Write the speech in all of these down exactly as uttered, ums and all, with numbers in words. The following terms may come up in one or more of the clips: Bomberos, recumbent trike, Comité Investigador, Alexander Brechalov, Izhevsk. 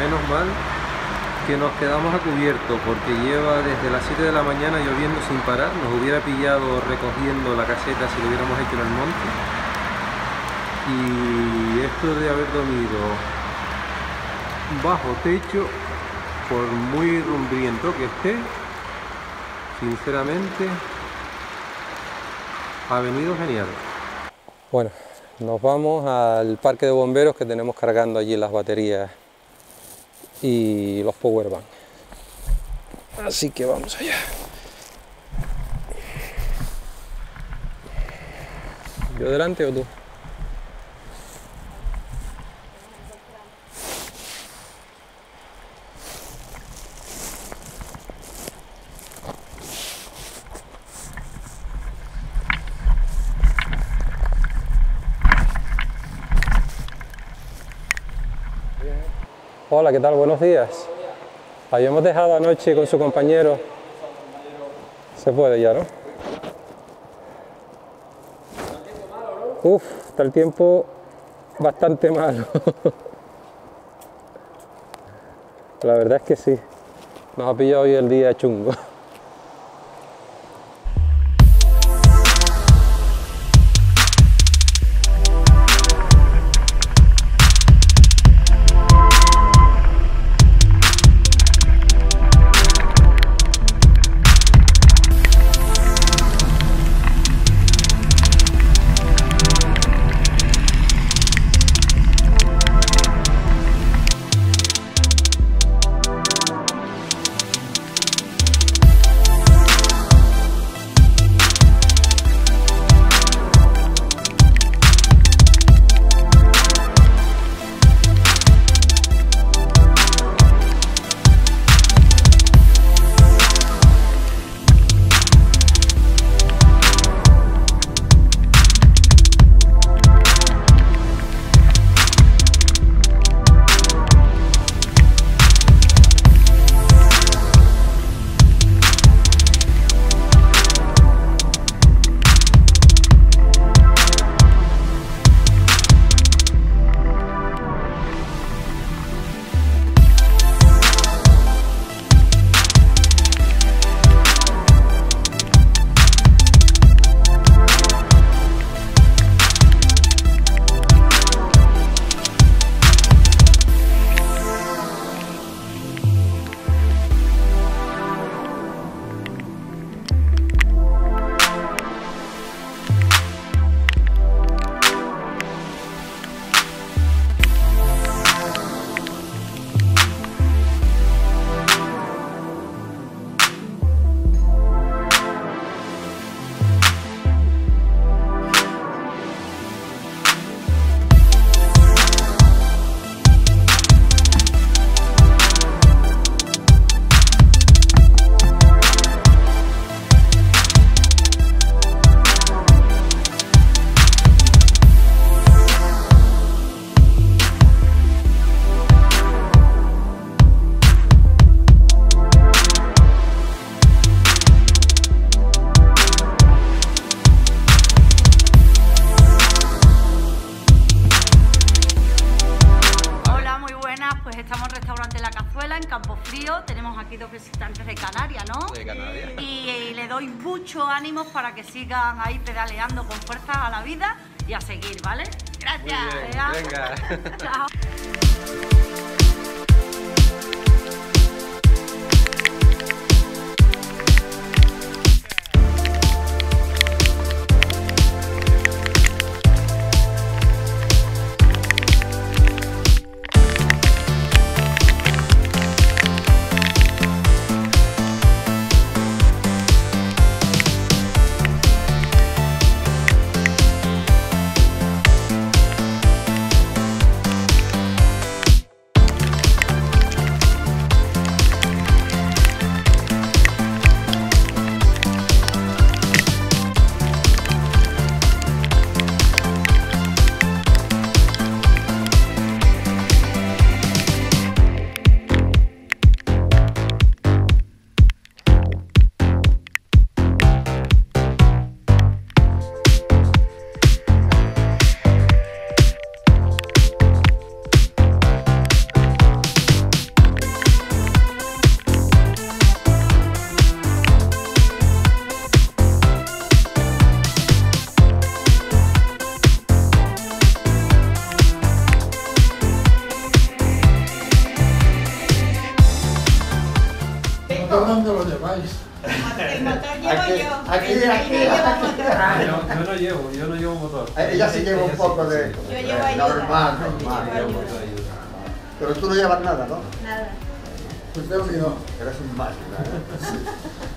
menos mal que nos quedamos a cubierto, porque lleva desde las siete de la mañana lloviendo sin parar. Nos hubiera pillado recogiendo la caseta si lo hubiéramos hecho en el monte. Y esto de haber dormido bajo techo, por muy rumbriento que esté, sinceramente ha venido genial. Bueno, nos vamos al parque de bomberos, que tenemos cargando allí las baterías y los power bank. Así que vamos allá. ¿Yo delante o tú? Hola, ¿qué tal? Buenos días. Habíamos dejado anoche con su compañero. Se puede ya, ¿no? Uf, está el tiempo bastante malo. La verdad es que sí. Nos ha pillado hoy el día chungo. Muchos ánimos para que sigan ahí pedaleando con fuerza a la vida y a seguir, ¿vale? Gracias. Muy bien, venga. Chao. ¿Vosotros dónde lo lleváis? El motor llevo aquí, yo. Aquí, el aquí, aquí, aquí. Ah, yo, yo no llevo, yo no llevo motor. Ella sí lleva un poco sí, de... Yo llevo ayuda. Normal, normal. Pero tú no llevas nada, ¿no? Nada. Pues te unido. Eres un máquina, ¿eh? Sí.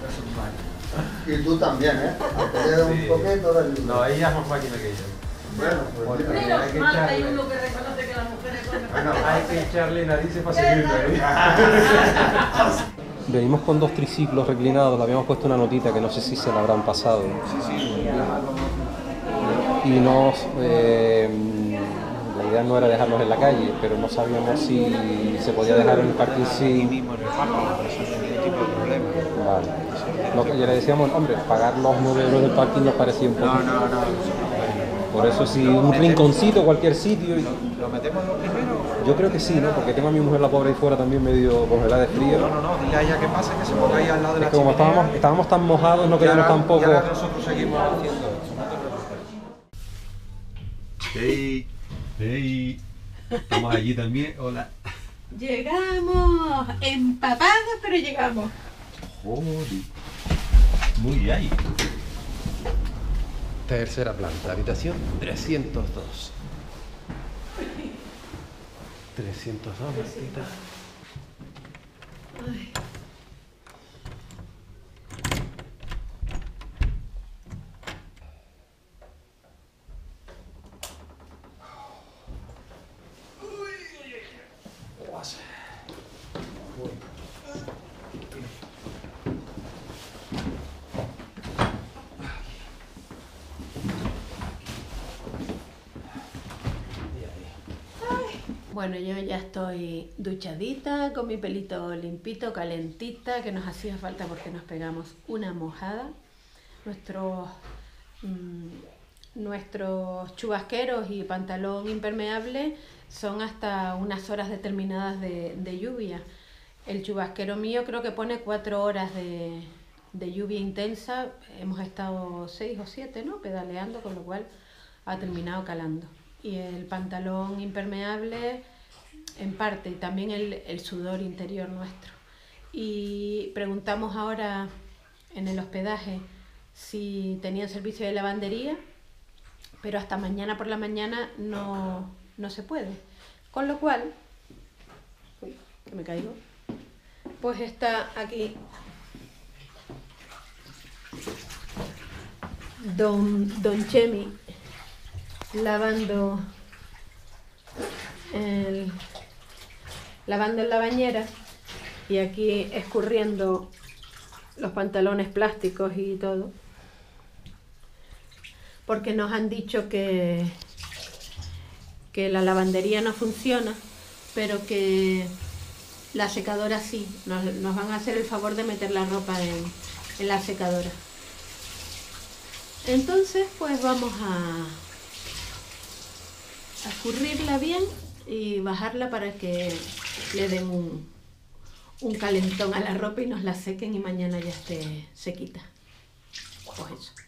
Eres un máquina. Y tú también, ¿eh? Aunque lleves sí. un poquito de ayuda. No, ella es más máquina que yo. Bueno, pues... Menos hay que mal echarle. Hay uno que reconoce que las mujeres comen. Bueno, hay que echarle narices para seguirle, ¿eh? Venimos con dos triciclos reclinados, le habíamos puesto una notita que no sé si se la habrán pasado. Sí, sí. Y nos... Eh, la idea no era dejarlos en la calle, pero no sabíamos si se podía dejar en el parking sí mismo en el parking, eso es un tipo de problema. Vale. Lo que ya le decíamos, hombre, pagar los nueve euros del parking nos parecía un poco... No, no, no. Por eso si un rinconcito, cualquier sitio... ¿Lo metemos lo primero? Yo creo que sí, ¿no? Porque tengo a mi mujer la pobre ahí fuera también medio congelada de frío. No, no, no, dile a ella que pase, que se ponga ahí al lado de la chimenea. Es que como estábamos, estábamos tan mojados, no queríamos tampoco... Y ahora nosotros seguimos haciendo eso. ¡Ey! ¡Ey! Estamos allí también, hola. Llegamos, empapados, pero llegamos. Joder. Muy bien. Tercera planta, habitación trescientos dos. trescientos dos, Martita. Ay. Bueno, yo ya estoy duchadita, con mi pelito limpito, calentita, que nos hacía falta porque nos pegamos una mojada. Nuestros, mmm, nuestros chubasqueros y pantalón impermeable son hasta unas horas determinadas de, de lluvia. El chubasquero mío creo que pone cuatro horas de, de lluvia intensa. Hemos estado seis o siete, ¿no? Pedaleando, con lo cual ha terminado calando. Y el pantalón impermeable en parte, y también el, el sudor interior nuestro. Y preguntamos ahora en el hospedaje si tenían servicio de lavandería, pero hasta mañana por la mañana no, no se puede. Con lo cual, uy, que me caigo, pues está aquí don, don Chemi, lavando el, lavando en la bañera y aquí escurriendo los pantalones plásticos y todo, porque nos han dicho que, que la lavandería no funciona, pero que la secadora sí, nos, nos van a hacer el favor de meter la ropa en, en la secadora. Entonces pues vamos a A escurrirla bien y bajarla para que le den un, un calentón a la ropa y nos la sequen y mañana ya esté sequita. Pues eso.